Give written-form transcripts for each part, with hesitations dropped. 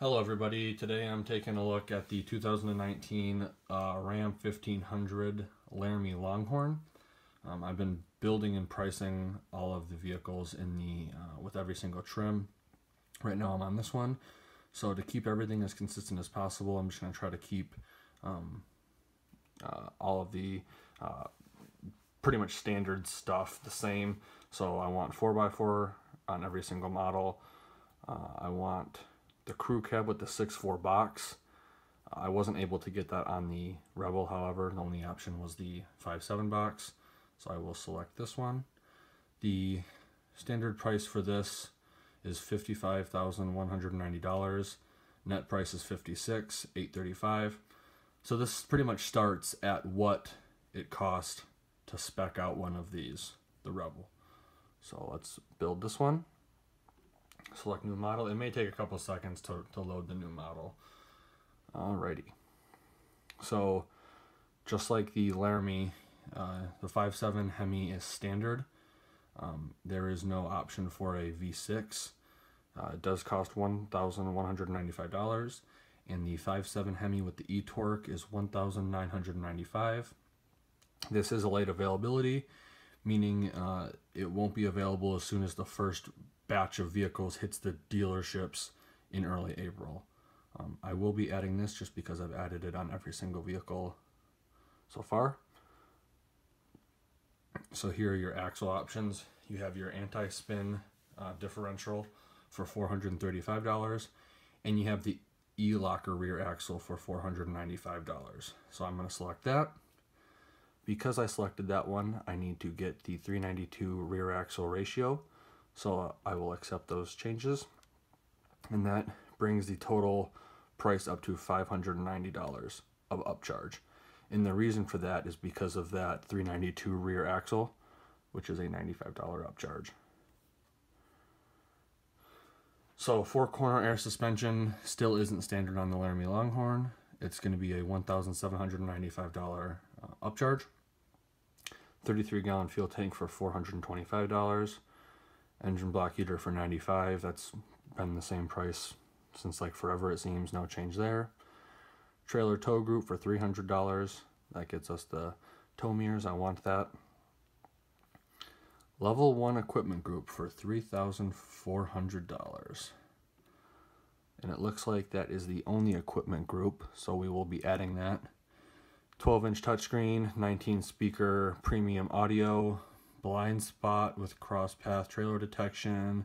Hello everybody, today I'm taking a look at the 2019 RAM 1500 Laramie Longhorn. I've been building and pricing all of the vehicles in the with every single trim. Right now I'm on this one, so to keep everything as consistent as possible, I'm just going to try to keep all of the pretty much standard stuff the same. So I want 4x4 on every single model. I want the crew cab with the 6.4 box. I wasn't able to get that on the Rebel, however. The only option was the 5.7 box, so I will select this one. The standard price for this is $55,190. Net price is $56,835. So this pretty much starts at what it cost to spec out one of these, the Rebel. So let's build this one. Select new model. It may take a couple seconds to load the new model. Alrighty. So just like the Laramie, the 5.7 Hemi is standard. There is no option for a V6. It does cost $1,195, and the 5.7 Hemi with the e-torque is $1,995. This is a late availability, meaning it won't be available as soon as the first batch of vehicles hits the dealerships in early April. I will be adding this just because I've added it on every single vehicle so far. So here are your axle options. You have your anti-spin differential for $435, and you have the e-locker rear axle for $495. So I'm going to select that. Because I selected that one, I need to get the 392 rear axle ratio. So I will accept those changes, and that brings the total price up to $590 of upcharge. And the reason for that is because of that 392 rear axle, which is a $95 upcharge. So four-corner air suspension still isn't standard on the Laramie Longhorn. It's going to be a $1,795 upcharge. 33-gallon fuel tank for $425. Engine block heater for $95. That's been the same price since like forever, it seems. No change there. Trailer tow group for $300. That gets us the tow mirrors. I want that. Level 1 equipment group for $3,400. And it looks like that is the only equipment group, so we will be adding that. 12-inch touchscreen, 19-speaker premium audio, blind spot with cross path trailer detection,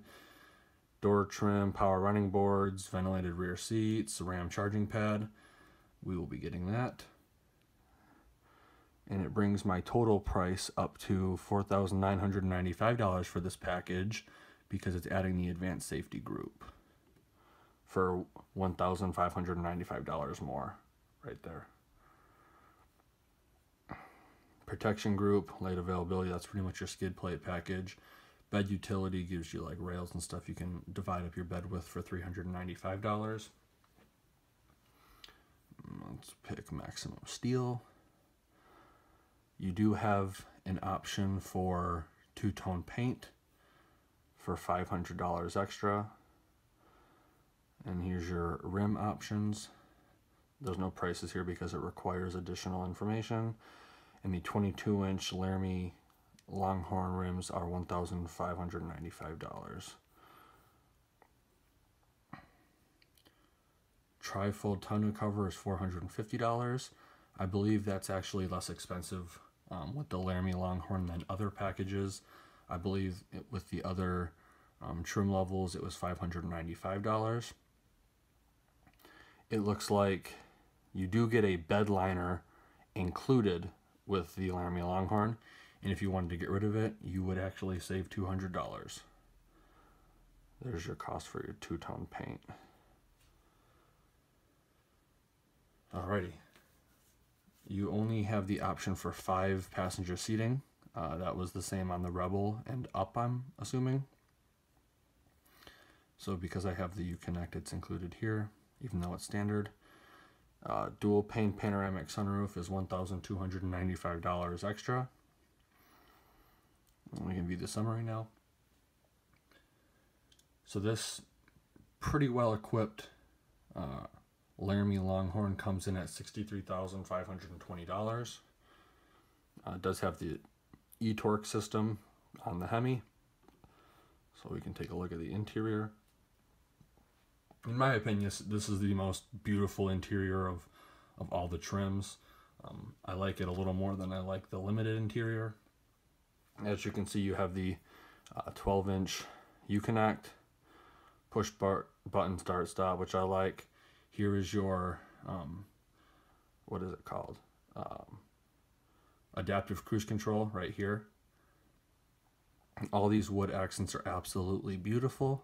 door trim, power running boards, ventilated rear seats, RAM charging pad. We will be getting that. And it brings my total price up to $4,995 for this package, because it's adding the advanced safety group for $1,595 more right there. Protection group, late availability, that's pretty much your skid plate package. Bed utility gives you like rails and stuff you can divide up your bed with for $395. Let's pick maximum steel. You do have an option for two-tone paint for $500 extra. And here's your rim options. There's no prices here because it requires additional information. And the 22-inch Laramie Longhorn rims are $1,595. Tri-fold tonneau cover is $450. I believe that's actually less expensive with the Laramie Longhorn than other packages. I believe with the other trim levels it was $595. It looks like you do get a bed liner included with the Laramie Longhorn, and if you wanted to get rid of it, you would actually save $200. There's your cost for your two-tone paint. Alrighty. You only have the option for 5 passenger seating. That was the same on the Rebel and up, I'm assuming. So because I have the Uconnect, it's included here, even though it's standard. Dual pane panoramic sunroof is $1,295 extra. We can view the summary now. So this pretty well equipped Laramie Longhorn comes in at $63,520. Does have the e-torque system on the Hemi, so we can take a look at the interior. In my opinion, this is the most beautiful interior of all the trims. I like it a little more than I like the Limited interior. As you can see, you have the 12-inch Uconnect push button start stop, which I like. Here is your what is it called, adaptive cruise control right here. All these wood accents are absolutely beautiful.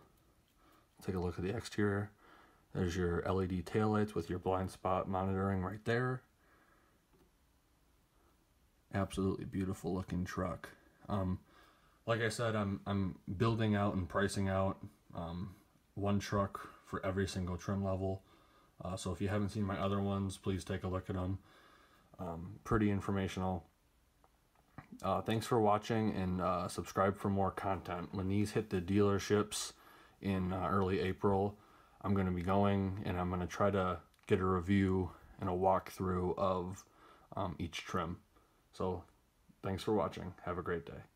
Take a look at the exterior. There's your LED taillights with your blind spot monitoring right there. Absolutely beautiful looking truck. Like I said, I'm building out and pricing out one truck for every single trim level. So if you haven't seen my other ones, please take a look at them. Pretty informational. Thanks for watching, and subscribe for more content. When these hit the dealerships in early April, I'm going to be going and I'm going to try to get a review and a walkthrough of each trim. So thanks for watching. Have a great day.